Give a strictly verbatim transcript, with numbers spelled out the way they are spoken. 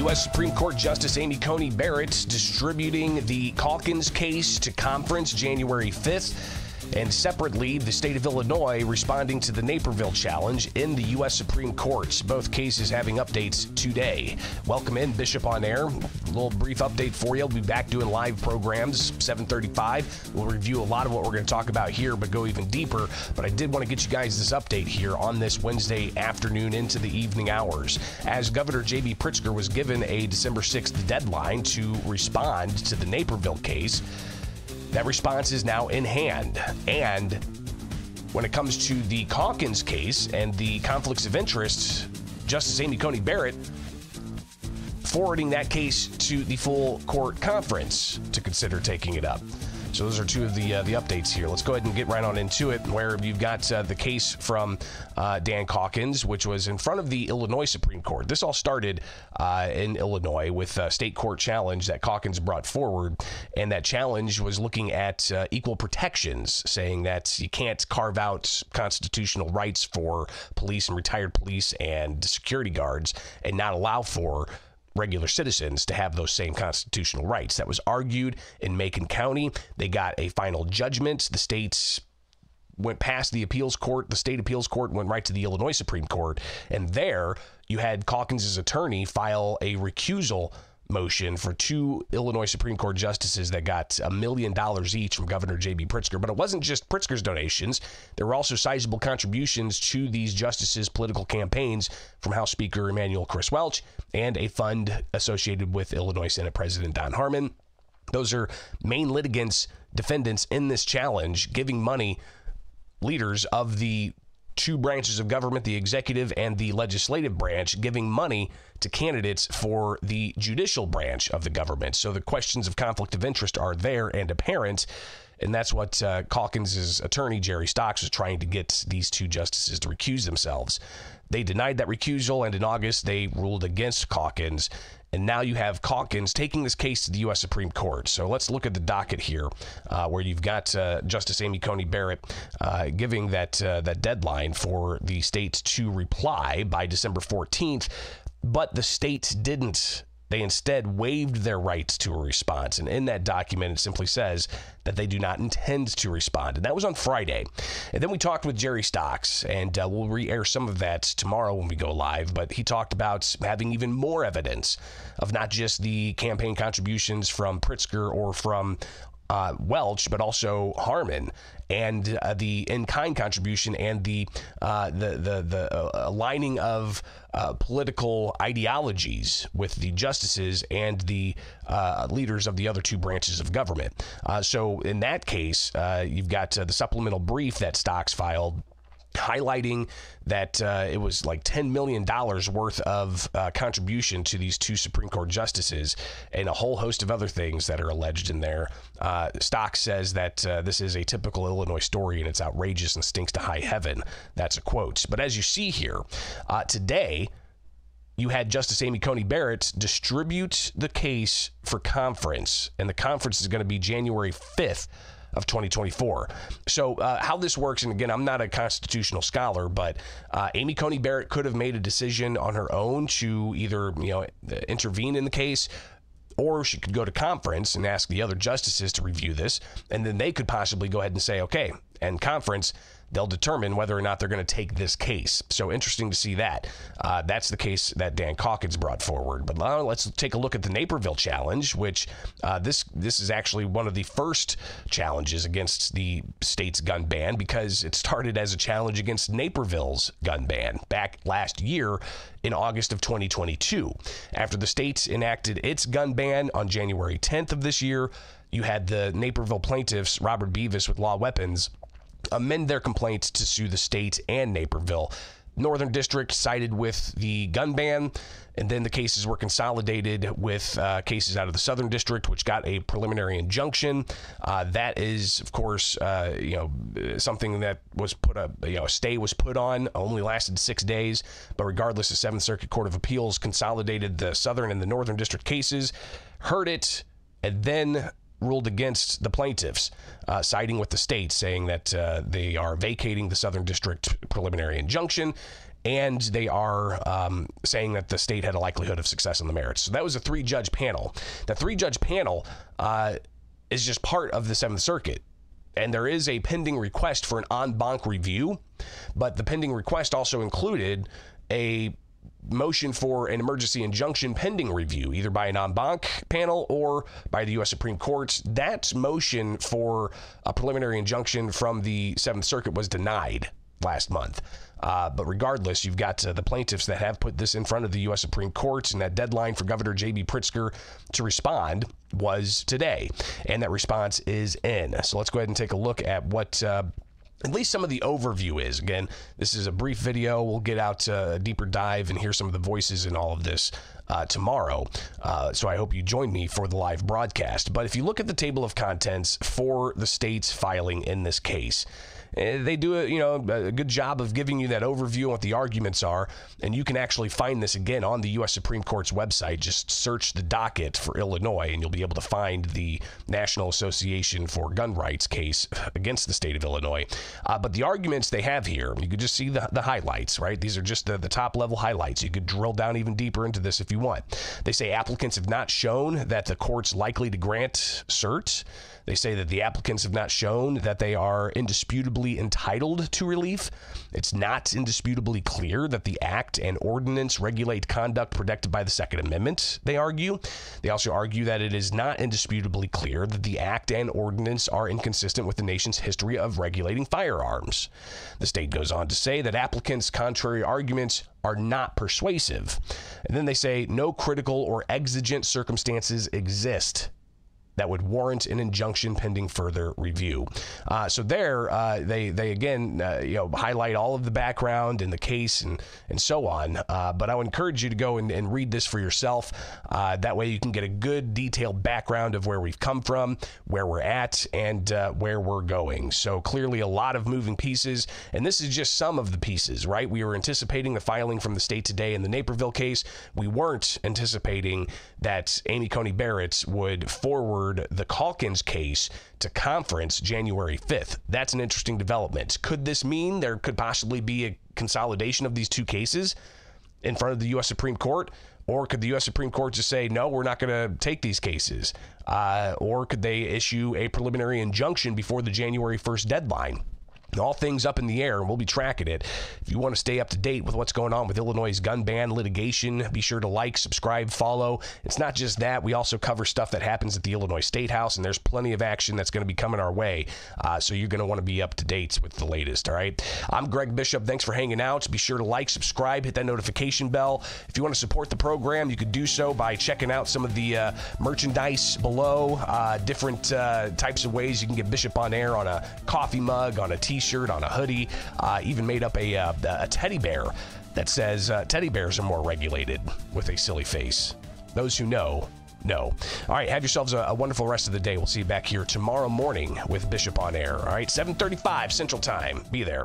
U S Supreme Court Justice Amy Coney Barrett distributing the Caulkins case to conference January fifth. And separately, the state of Illinois responding to the Naperville challenge in the U S Supreme Court, both cases having updates today. Welcome in, Bishop on Air. A little brief update for you. We'll be back doing live programs, seven thirty-five. We'll review a lot of what we're going to talk about here, but go even deeper. But I did want to get you guys this update here on this Wednesday afternoon into the evening hours. As Governor J B Pritzker was given a December sixth deadline to respond to the Naperville case, that response is now in hand. And when it comes to the Caulkins case and the conflicts of interest, Justice Amy Coney Barrett forwarding that case to the full court conference to consider taking it up. So those are two of the uh, the updates here. Let's go ahead and get right on into it, where you've got uh, the case from uh, Dan Caulkins, which was in front of the Illinois Supreme Court. This all started uh, in Illinois with a state court challenge that Caulkins brought forward, and that challenge was looking at uh, equal protections, saying that you can't carve out constitutional rights for police and retired police and security guards and not allow for regular citizens to have those same constitutional rights. That was argued in Macon County. They got a final judgment. The states went past the appeals court. The state appeals court went right to the Illinois Supreme Court. And there you had Caulkins's attorney file a recusal motion for two Illinois Supreme Court justices that got a million dollars each from Governor J B. Pritzker. But it wasn't just Pritzker's donations. There were also sizable contributions to these justices' political campaigns from House Speaker Emanuel Chris Welch and a fund associated with Illinois Senate President Don Harmon. Those are main litigants, defendants in this challenge, giving money, leaders of the two branches of government, the executive and the legislative branch, giving money to candidates for the judicial branch of the government. So the questions of conflict of interest are there and apparent, and that's what uh, Caulkins's attorney, Jerry Stocks, was trying to get these two justices to recuse themselves. They denied that recusal, and in August, they ruled against Caulkins. And now you have Caulkins taking this case to the U S Supreme Court. So let's look at the docket here, uh, where you've got uh, Justice Amy Coney Barrett uh, giving that uh, that deadline for the states to reply by December fourteenth. But the states didn't. They instead waived their rights to a response. And in that document, it simply says that they do not intend to respond. And that was on Friday. And then we talked with Jerry Stocks, and uh, we'll re-air some of that tomorrow when we go live. But he talked about having even more evidence of not just the campaign contributions from Pritzker or from uh, Welch, but also Harmon, and uh, the in-kind contribution and the uh, the the, the uh, aligning of uh, political ideologies with the justices and the uh, leaders of the other two branches of government. Uh, so in that case, uh, you've got uh, the supplemental brief that Stocks filed, highlighting that uh, it was like ten million dollars worth of uh, contribution to these two Supreme Court justices and a whole host of other things that are alleged in there. Uh, Stocks says that uh, this is a typical Illinois story and it's outrageous and stinks to high heaven. That's a quote. But as you see here, uh, today you had Justice Amy Coney Barrett distribute the case for conference, and the conference is going to be January fifth. Of twenty twenty-four. So uh, how this works, and again, I'm not a constitutional scholar, but uh, Amy Coney Barrett could have made a decision on her own to either, you know, intervene in the case, or she could go to conference and ask the other justices to review this, and then they could possibly go ahead and say, okay, and conference, they'll determine whether or not they're going to take this case. So interesting to see that. Uh, that's the case that Dan Caulkins brought forward. But now let's take a look at the Naperville challenge, which uh, this this is actually one of the first challenges against the state's gun ban, because it started as a challenge against Naperville's gun ban back last year in August of twenty twenty-two. After the state enacted its gun ban on January tenth of this year, you had the Naperville plaintiffs, Robert Beavis with Law Weapons, amend their complaints to sue the state and Naperville. Northern District sided with the gun ban, and then the cases were consolidated with uh, cases out of the Southern District, which got a preliminary injunction. Uh, that is, of course, uh, you know, something that was put up, you know, a stay was put on, only lasted six days. But regardless, the Seventh Circuit Court of Appeals consolidated the Southern and the Northern District cases, heard it, and then ruled against the plaintiffs, uh, siding with the state, saying that uh, they are vacating the Southern District preliminary injunction and they are um, saying that the state had a likelihood of success in the merits. So that was a three-judge panel. The three-judge panel uh, is just part of the Seventh Circuit, and there is a pending request for an en banc review, but the pending request also included a motion for an emergency injunction pending review, either by an en banc panel or by the U S Supreme Court. That motion for a preliminary injunction from the Seventh Circuit was denied last month. Uh, but regardless, you've got uh, the plaintiffs that have put this in front of the U S Supreme Court, and that deadline for Governor J B Pritzker to respond was today, and that response is in. So let's go ahead and take a look at what uh, at least some of the overview is. Again, this is a brief video. We'll get out uh, a deeper dive and hear some of the voices in all of this uh, tomorrow. Uh, so I hope you join me for the live broadcast. But if you look at the table of contents for the state's filing in this case, they do a, you know, a good job of giving you that overview on what the arguments are, and you can actually find this, again, on the U S Supreme Court's website. Just search the docket for Illinois, and you'll be able to find the National Association for Gun Rights case against the state of Illinois. Uh, but the arguments they have here, you could just see the, the highlights, right? These are just the, the top-level highlights. You could drill down even deeper into this if you want. They say applicants have not shown that the court's likely to grant cert. They say that the applicants have not shown that they are indisputably entitled to relief. It's not indisputably clear that the act and ordinance regulate conduct protected by the Second Amendment, they argue. They also argue that it is not indisputably clear that the act and ordinance are inconsistent with the nation's history of regulating firearms. The state goes on to say that applicants' contrary arguments are not persuasive. And then they say no critical or exigent circumstances exist that would warrant an injunction pending further review. Uh, so there, uh, they they again, uh, you know, highlight all of the background and the case and and so on. Uh, but I would encourage you to go and, and read this for yourself. Uh, that way, you can get a good detailed background of where we've come from, where we're at, and uh, where we're going. So clearly, a lot of moving pieces, and this is just some of the pieces, right? We were anticipating the filing from the state today in the Naperville case. We weren't anticipating that Amy Coney Barrett would forward the Caulkins case to conference January fifth. That's an interesting development. Could this mean there could possibly be a consolidation of these two cases in front of the U S Supreme Court? Or could the U S Supreme Court just say, no, we're not going to take these cases? Uh, or could they issue a preliminary injunction before the January first deadline? All things up in the air, and we'll be tracking it. If you want to stay up to date with what's going on with Illinois' gun ban litigation, be sure to like, subscribe, follow. It's not just that. We also cover stuff that happens at the Illinois State House, and there's plenty of action that's going to be coming our way. Uh, so you're going to want to be up to date with the latest, all right? I'm Greg Bishop. Thanks for hanging out. Be sure to like, subscribe, hit that notification bell. If you want to support the program, you could do so by checking out some of the uh, merchandise below, uh, different uh, types of ways you can get Bishop on air on a coffee mug, on a t-shirt. Shirt on a hoodie, uh, even made up a, uh, a teddy bear that says uh, teddy bears are more regulated with a silly face. Those who know, know. All right, have yourselves a, a wonderful rest of the day. We'll see you back here tomorrow morning with Bishop on Air. All right, seven thirty-five Central Time. Be there.